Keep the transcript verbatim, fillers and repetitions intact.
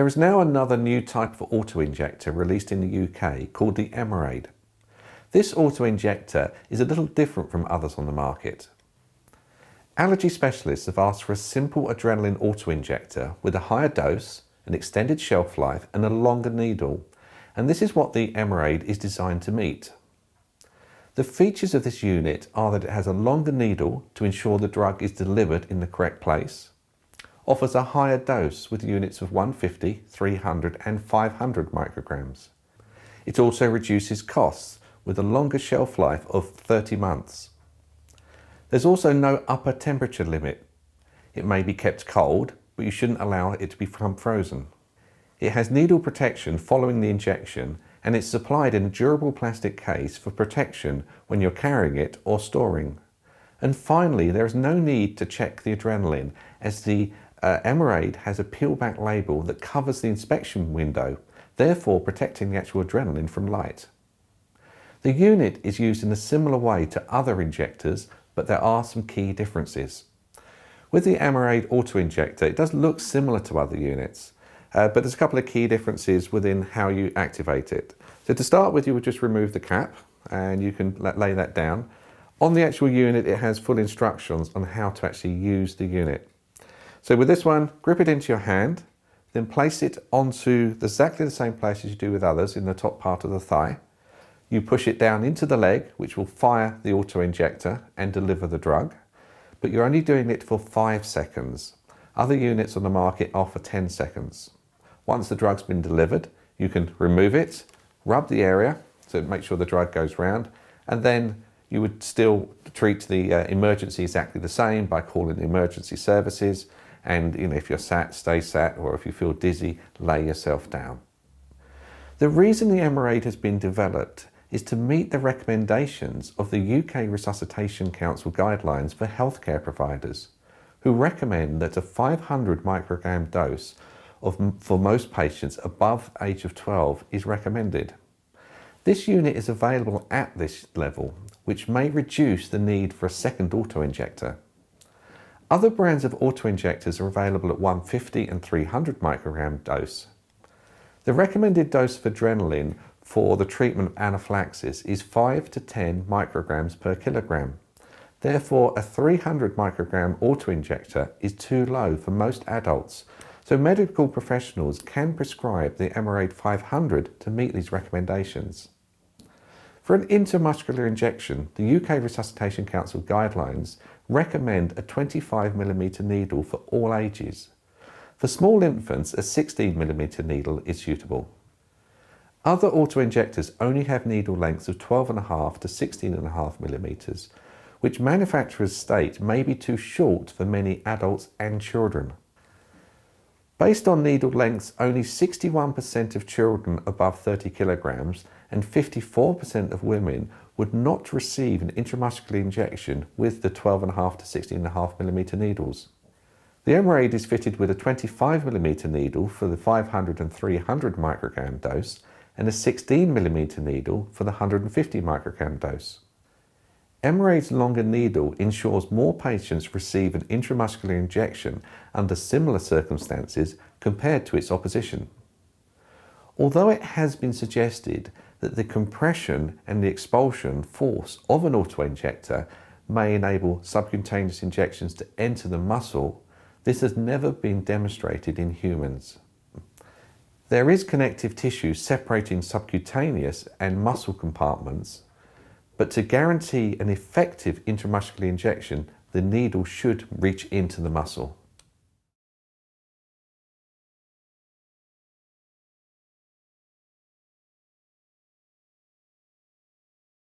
There is now another new type of auto-injector released in the U K called the Emerade. This auto-injector is a little different from others on the market. Allergy specialists have asked for a simple adrenaline auto-injector with a higher dose, an extended shelf life and a longer needle, and this is what the Emerade is designed to meet. The features of this unit are that it has a longer needle to ensure the drug is delivered in the correct place, offers a higher dose with units of one fifty, three hundred and five hundred micrograms. It also reduces costs with a longer shelf life of thirty months. There's also no upper temperature limit. It may be kept cold, but you shouldn't allow it to become frozen. It has needle protection following the injection and it's supplied in a durable plastic case for protection when you're carrying it or storing. And finally, there is no need to check the adrenaline as the uh, Emerade has a peel-back label that covers the inspection window, therefore protecting the actual adrenaline from light. The unit is used in a similar way to other injectors, but there are some key differences. With the Emerade auto-injector, it does look similar to other units, uh, but there's a couple of key differences within how you activate it. So to start with, you would just remove the cap and you can lay that down. On the actual unit, it has full instructions on how to actually use the unit. So with this one, grip it into your hand, then place it onto exactly the same place as you do with others in the top part of the thigh. You push it down into the leg, which will fire the auto-injector and deliver the drug, but you're only doing it for five seconds. Other units on the market are for ten seconds. Once the drug's been delivered, you can remove it, rub the area, so make sure the drug goes round, and then you would still treat the uh, emergency exactly the same by calling the emergency services, and you know, if you're sat, stay sat, or if you feel dizzy, lay yourself down. The reason the Emerade has been developed is to meet the recommendations of the U K Resuscitation Council guidelines for healthcare providers, who recommend that a five hundred microgram dose of, for most patients above age of twelve is recommended. This unit is available at this level, which may reduce the need for a second auto-injector. Other brands of auto-injectors are available at one fifty and three hundred microgram dose. The recommended dose of adrenaline for the treatment of anaphylaxis is five to ten micrograms per kilogram. Therefore, a three hundred microgram auto-injector is too low for most adults, so medical professionals can prescribe the Emerade five hundred to meet these recommendations. For an intramuscular injection, the U K Resuscitation Council guidelines recommend a twenty-five millimeter needle for all ages. For small infants, a sixteen millimeter needle is suitable. Other auto-injectors only have needle lengths of twelve point five to sixteen point five millimeters, which manufacturers state may be too short for many adults and children. Based on needle lengths, only sixty-one percent of children above thirty kilograms and fifty-four percent of women would not receive an intramuscular injection with the twelve point five to sixteen point five millimeter needles. The Emerade is fitted with a twenty-five millimeter needle for the five hundred and three hundred microgram dose, and a sixteen millimeter needle for the one hundred fifty microgram dose. Emerade's longer needle ensures more patients receive an intramuscular injection under similar circumstances compared to its opposition. Although it has been suggested that the compression and the expulsion force of an auto-injector may enable subcutaneous injections to enter the muscle, this has never been demonstrated in humans. There is connective tissue separating subcutaneous and muscle compartments, but to guarantee an effective intramuscular injection, the needle should reach into the muscle.